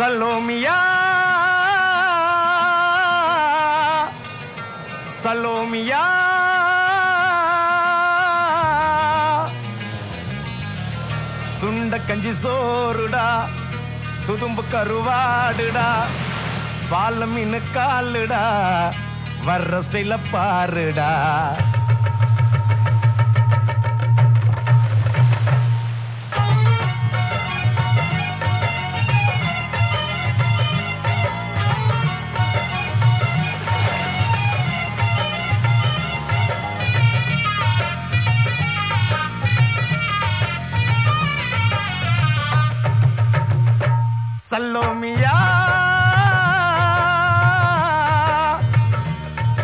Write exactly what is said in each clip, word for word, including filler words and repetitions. Salomiya, Salomiya, சுண்டக்கஞ்சி சோறுடா, சுதும்பு கருவாடுடா, பால் மீனு காலுடா, வர்ற ஸ்டைல பாருடா. Salomiya,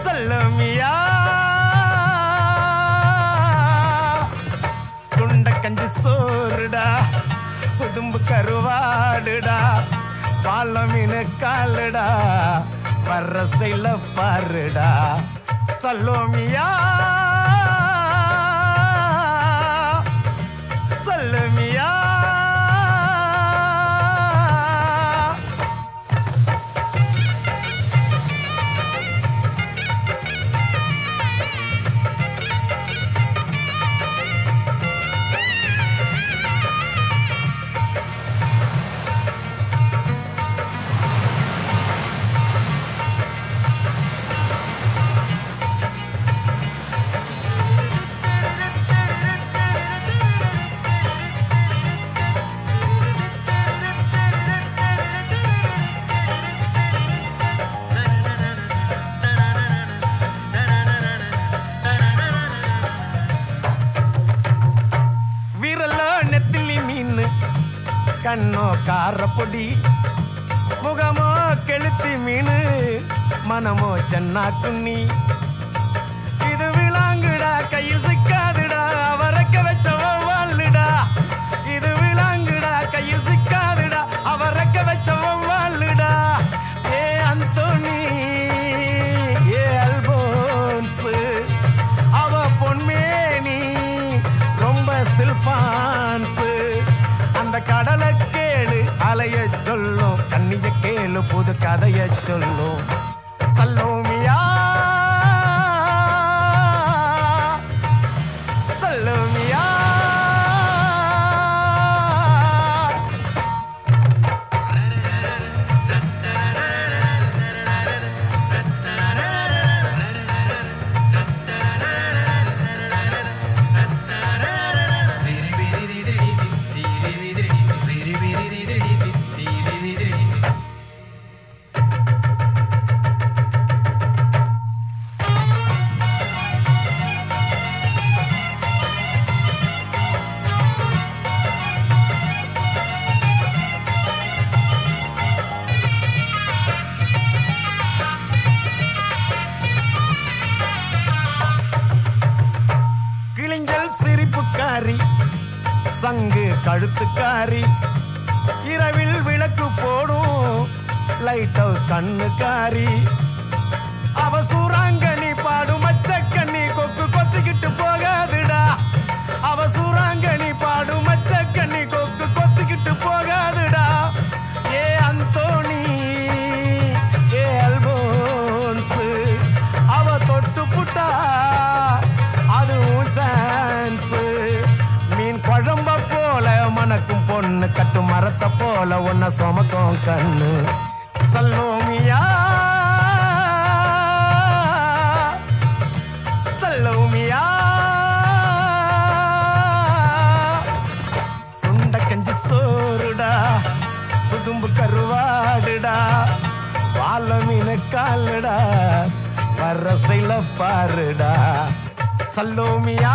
Salomiya, சுண்டக்கஞ்சி சோறுடா, சுதும்பு கருவாடுடா, பாலமீனு காலுடா, வர்ற ஸ்டைல பாருடா. Salomiya, Salomiya. கண்ணோ காரப்பொடி, முகமோ கெளுத்தி மீனு, மனமோ சென்னா குண்ணி. இது விளாங்குடா, கையில் சிக்காதுடா, அவரைக்க வச்ச வாழுடா. இது விளாங்குடா, கையில் சிக்காதுடா, அவரைக்க வச்ச வாழுடா. ஏ அந்தோனி, ஏ அல்போன்ஸ், அவ பொன்மேனி ரொம்ப சில்பான்ஸ். அந்த கடலை கேளு, அலைய சொல்லும் கண்ணிய கேளு, புது கதைய சொல்லும். Salomiya, Salomiya. சங்கு கழுத்துக்காரி, இரவில் விளக்கு போடும் லைட் ஹவுஸ் கண்ணுக்காரி, அவ சூறாங்கனி பாடும் மச்சக்கண்ணி, கொக்கு கொத்திக்கிட்டு போகாதுடா. அவ சூறாங்கனி பாடும் மச்சக்கண்ணி, கொக்கு கொத்திக்கிட்டு போகாதுடா. ஏ அந்தோனி, ஏ அல்போன்ஸ், அவ தொட்டு புட்டா அதுவும் சான்ஸ். குழம்ப போல மனக்கும் பொண்ணு, கட்டு மரத்தை போல ஒன்ன சுமக்கும் கண்ணு. Salomiya, Salomiya. சுண்டக்கஞ்சி சோறுடா, சுதும்பு கருவாடுடா, பாலமீனு காலுடா, வர்ற ஸ்டைல பாருடா. Salomiya,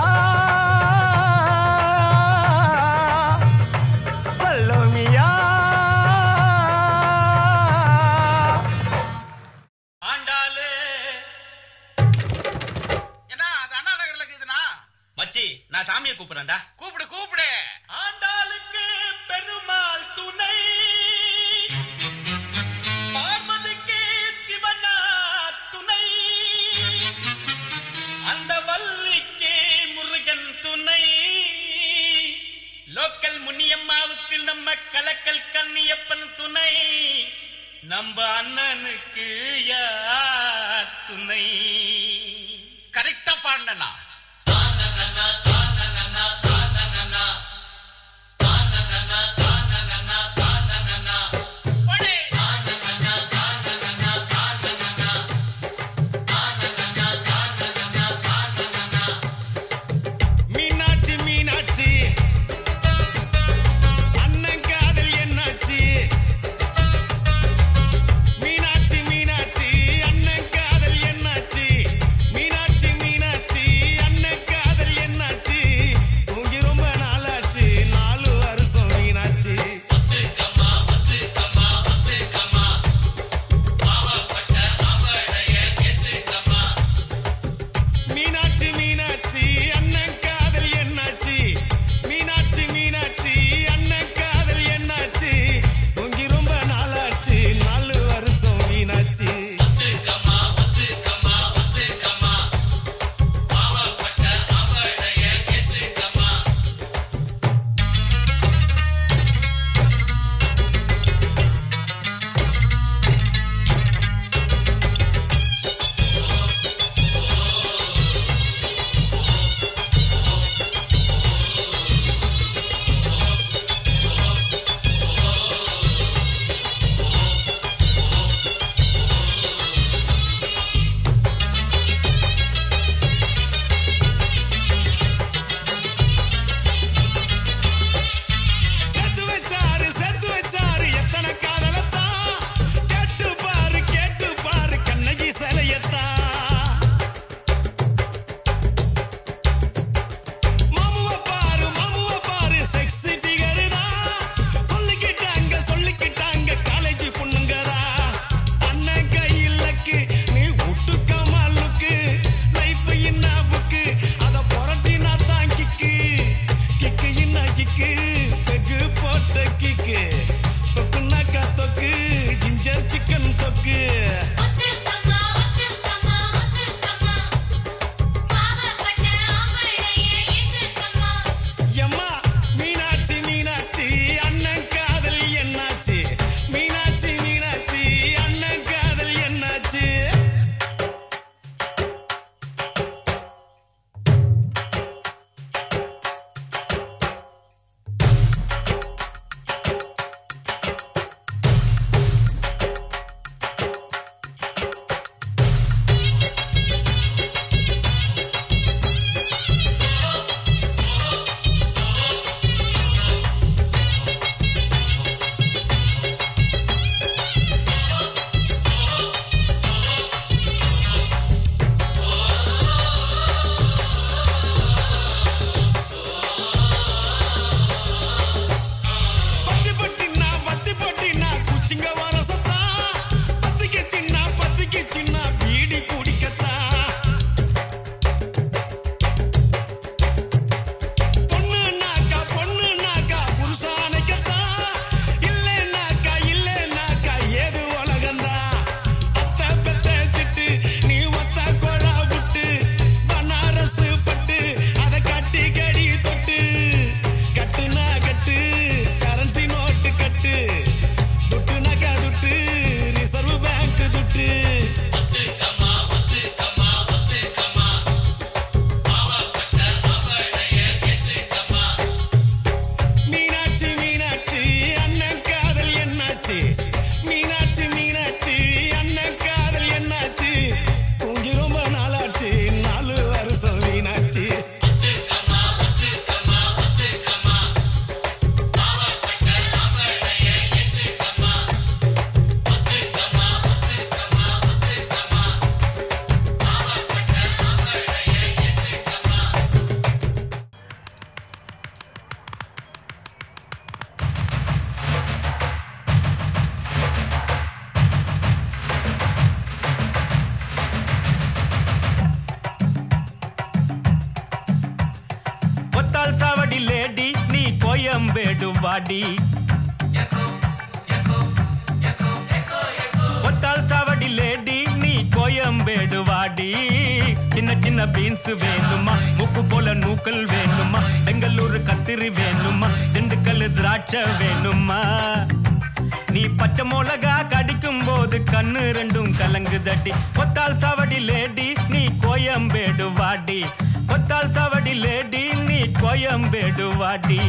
Salomiya. ஆண்டாளு என்ன அது அண்ணா நகர்ல இருக்குதுனா? மச்சி, நான் சாமியை கூப்பிடுறேன்டா. கூப்பிடு கூப்பிடு. ஆண்டாளுக்கு பெருமாள் துணை, பார்வதிக்கு சிவனார் துணை, அந்த வள்ளிக்கு முருகன் துணை, லோக்கல் முனியம்மாவுக்கு நம்ம கலக்கல் கண்ணியப்பன் துணை. அன்பு அண்ணனுக்கு யார் துணை? கரெக்டா பாண்டனா சாவடி லேடி நீ கோயம்பேடும் வாடி கொத்தால் சாவடி லேடி நீ கோயம்பேடு வாடி சின்ன சின்ன பீன்ஸ் வேணுமா முக்கு போல நூக்கல் வேணுமா பெங்களூரு கத்திரி வேணுமா திண்டுக்கல் திராட்சை வேணுமா நீ பச்சை மிளகா கடிக்கும் போது போது கண்ணு ரெண்டும் கலங்குதடி. கொத்தால் சாவடி லேடி நீ கோயம்பேடு வாடி, கொத்தால் சாவடி லேடி நீ கோயம்பேடு வாடி.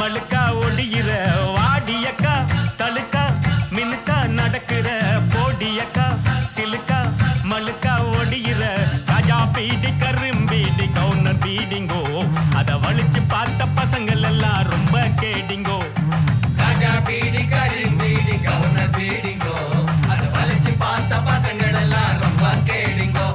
மழுக்கா ஒடிகிற வாடியக்கா, தழுக்கா மினுக்கா நடக்கிற போடியக்கா, சிலுக்கா மழுக்கா ஒடிகிற ராஜா பீடி கரும்பீடி கவுனர் பீடிங்கோ, அத வலிச்சு பார்த்த பசங்கள் எல்லாம் ரொம்ப கேடிங்கோ. ராஜா பீடி கரும்பீடி கவுனர் பீடிங்கோ, அத வலிச்சு பார்த்த பசங்கள் எல்லாம் ரொம்ப கேடிங்கோ.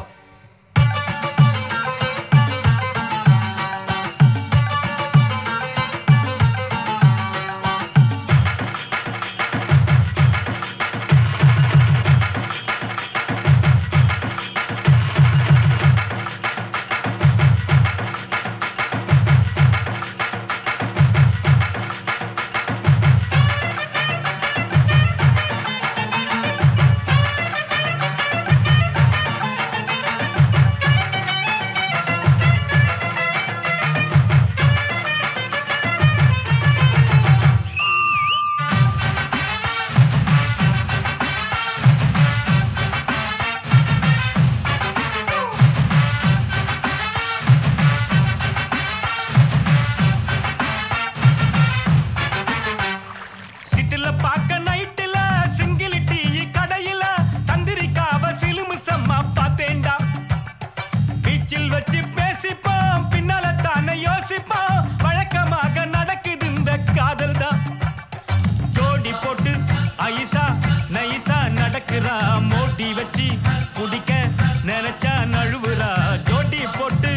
மோட்டி வச்சு குடிக்க நினைச்சா நழுவுறா, ஜோட்டி போட்டு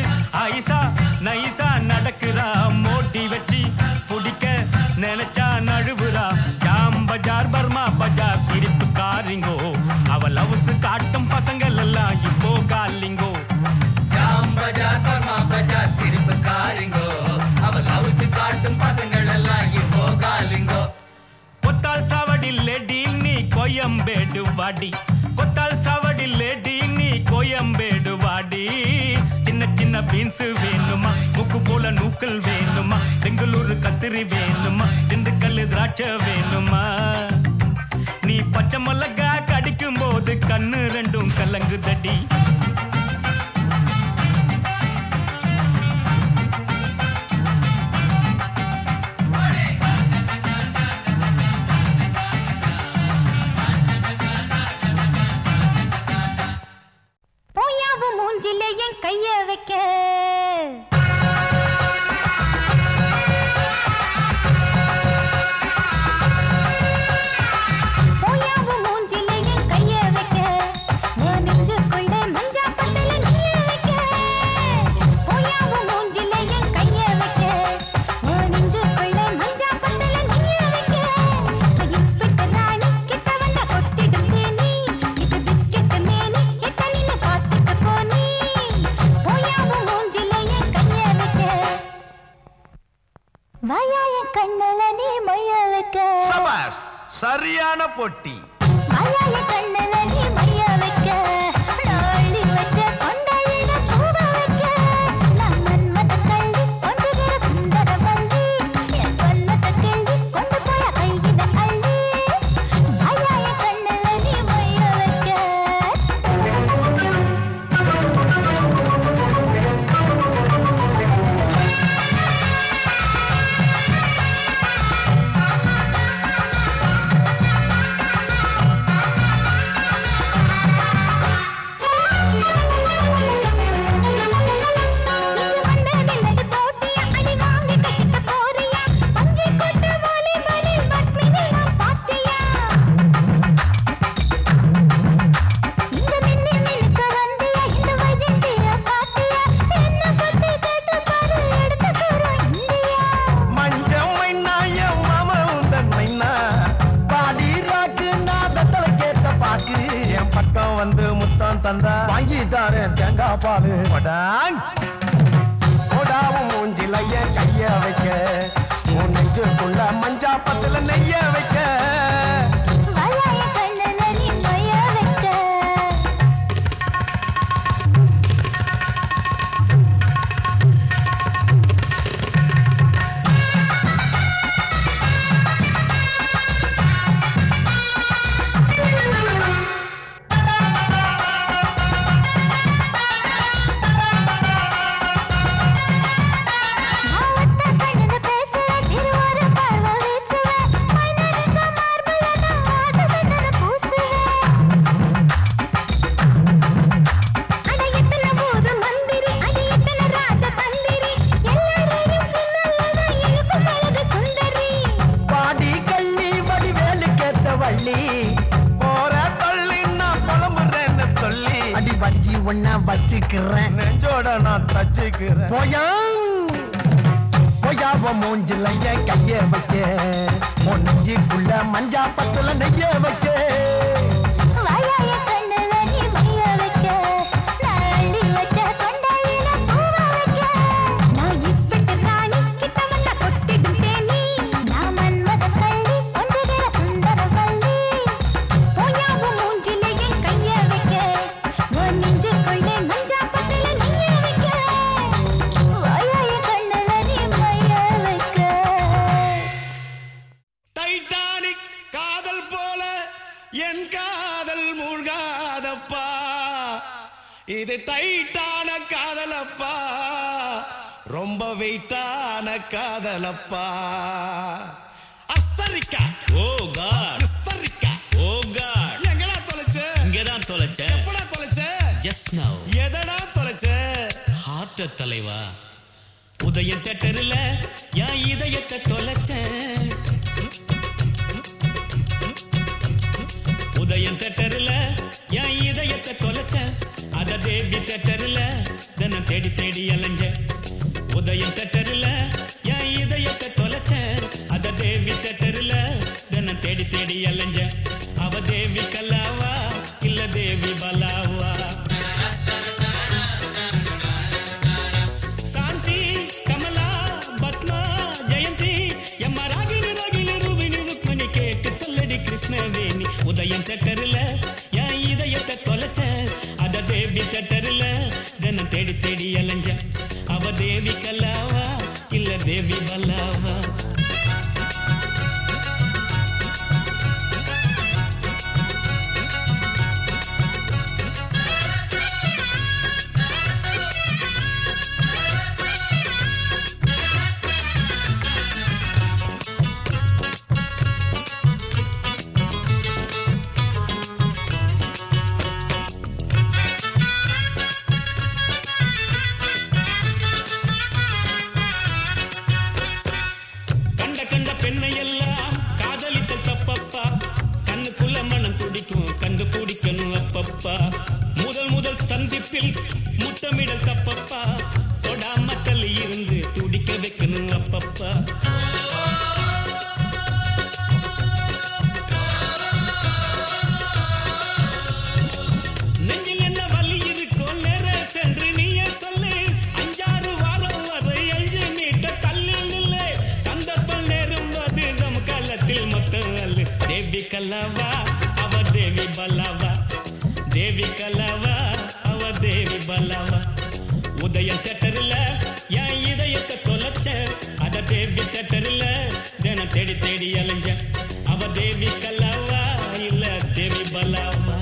ஐசா நைசா நடக்குறா, மோட்டி வச்சு குடிக்க நினைச்சா நழுவுறா. ஜாம் பஜார் பர்மா பஜார் சிரிப்பு காரிங்கோ, அவள் அவசு காட்டும் பசங்கள் எல்லாம் இப்போ காலிங்கோ. ஜாம் பஜார் பர்மா பஜார் சிரிப்பு காரிங்கோ, அவள் அவசு காட்டும் பசங்கள் எல்லாம் இப்போ காலிங்கோ. கொத்தால் சாவடி லேடி நீ கோயம்பேடு வாடி, கொத்தால் சாவடி லேடி நீ கோயம்பேடு வாடி. சின்ன சின்ன பீன்ஸ் வேணுமா, முக்கு போல நூக்கல் வேணுமா, பெங்களூரு கத்திரி வேணுமா, திண்டுக்கல் திராட்சை வேணுமா. நீ பச்சை மிளகா கடிக்கும் போது கண்ணு ரெண்டும் கலங்குதடி. சரியான பொட்டி தந்தா வாங்கிட்டாரு தேங்காய் பாலு. ஓடாவும் மூஞ்சிலைய கைய வைக்க நெஞ்சுக்குள்ள மஞ்சா பத்துல நெய்ய வைக்க நெஞ்சோட நான் தச்சுக்கிறேன். போயா போயாவ மூஞ்சில கைய வைக்க நெஞ்சுக்குள்ள மஞ்சா பத்துல நெய்ய வைக்க இது டைட்டான காதலப்பா, ரொம்ப வெயிட்டான காதலப்பா. அஸ்தரிக்கா ஓ காட், அஸ்தரிக்கா ஓ காட். எங்கடா தொலைச்ச? இங்கதான் தொலைச்ச. எப்படா தொலைச்ச? Just now. எதடா தொலைச்ச? ஹார்ட் தலைவா. உதய தேட்டர்ல யா இதயத்தை தொலைச்ச. உதய தேட்டர்ல யா இதயத்தை தொலைச்ச. அத தேவி தட்டருல தன தேடி தேடி அலைஞ்ச. உதயம் தட்டருல என் இதயத்தை தொலைச்ச. அத தேவி தட்டருல தன தேடி தேடி அலைஞ்ச. அவ தேவி கல்லாவா இல்ல தேவி பலாவா? சாந்தி கமலா பத்மா ஜெயந்தி எம்மா ராகினி ராகினி ரூபினி ருக்மணி கேட்டு சொல்லடி கிருஷ்ணவேணி. உதயம் தட்டருல என் இதயத்தை தொலைச்ச. தேவி தட்டருல தன தேடி தேடி அலைஞ்ச. அவ தேவி கல்லாவா இல்ல தேவி பல்லாவா? முதல் முதல் சந்திப்பில் முத்தமிடல் தப்பப்பா. தொடாம தள்ளி இருந்து துடிக்க வைக்கணும் அப்பப்பா. நெஞ்சில் என்ன வலி இருக்கோ நேர சென்று நீய சொல்லு. அஞ்சாறு வாரம் வரை அஞ்சு மீட்ட தள்ளி நில்லை. சந்தர்ப்பம் நேரும் போது நம் காலத்தில் மொத்தம் அல்லு. தேவி கல்லாவா அவ தேவி பல்லாவா? தேவி கலாவா அவ தேவி பலாவா? உதய தட்டருல என் இதயத்தை தொலைச்ச. அத தேவி தட்டருல தின தேடி தேடி அலைஞ்ச. அவ தேவி கலாவா இல்ல தேவி பலாவா?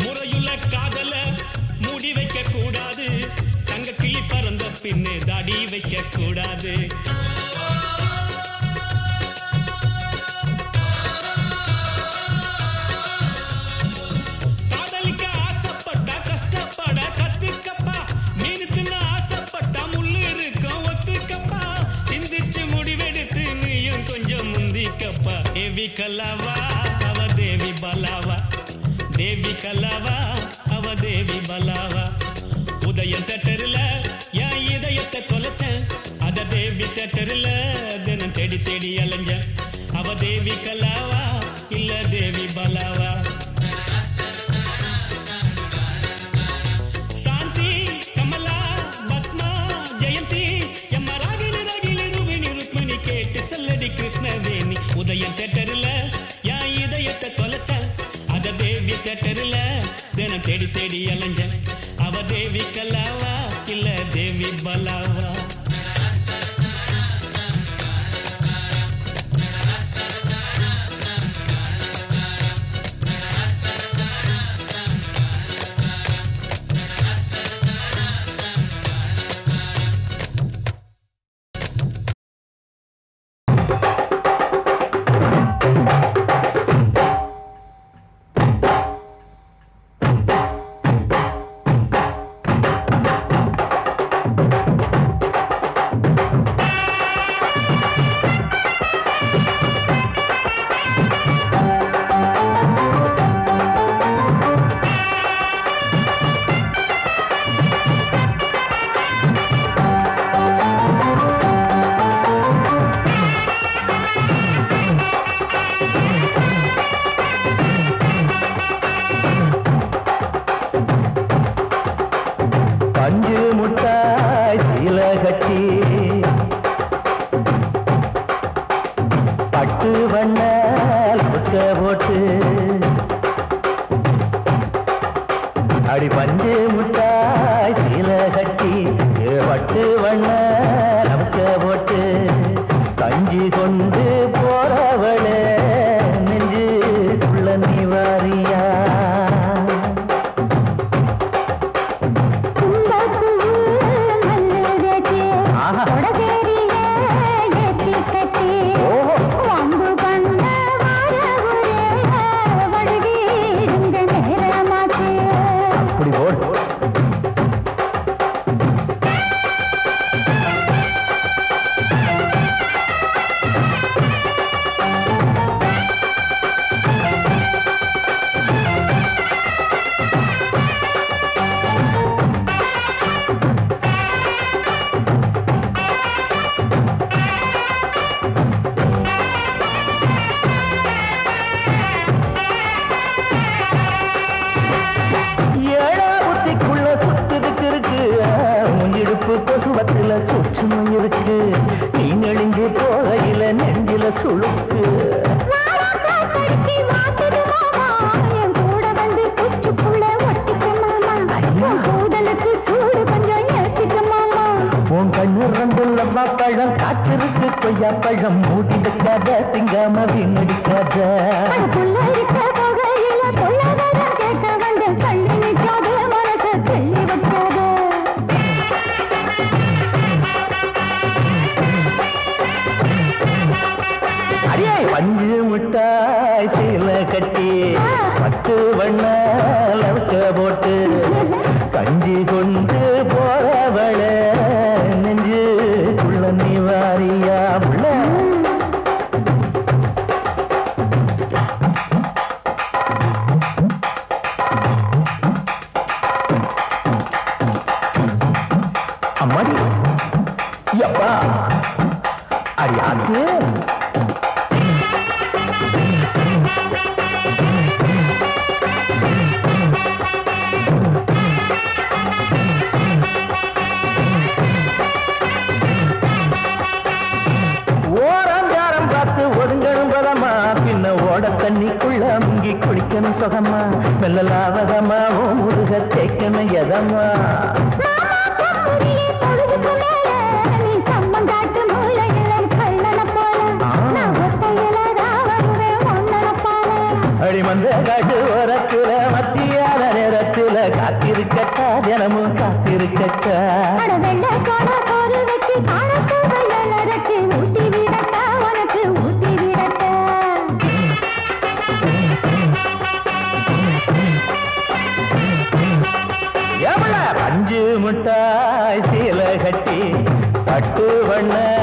முறையுள்ள காதல மூடி வைக்க கூடாது. தங்க கிளி பறந்த பின்னே தாடி வைக்க கூடாது. தேவி கலவா அவ தேவி பலாவா, தேவி கலவா அவ தேவி பலாவா. உதய தேட்டர்ல என் இதயத்தை தொலைச்ச, அத தேவி தேட்டர்ல தினம் தேடி தேடி அலைஞ்ச. அவ தேவி கலவா இல்ல தேவி பலாவா. கிருஷ்ணவேணி உதய தேட்டர்ல என் இதயத்தை தொலைச்ச, அத தேவி தேட்டர்ல தினம் தேடி தேடி அலைஞ்ச. அவ தேவி கலாவா இல்ல தேவி பலாவா. முட்டாய் சீலை கட்டி பட்டு வண்ண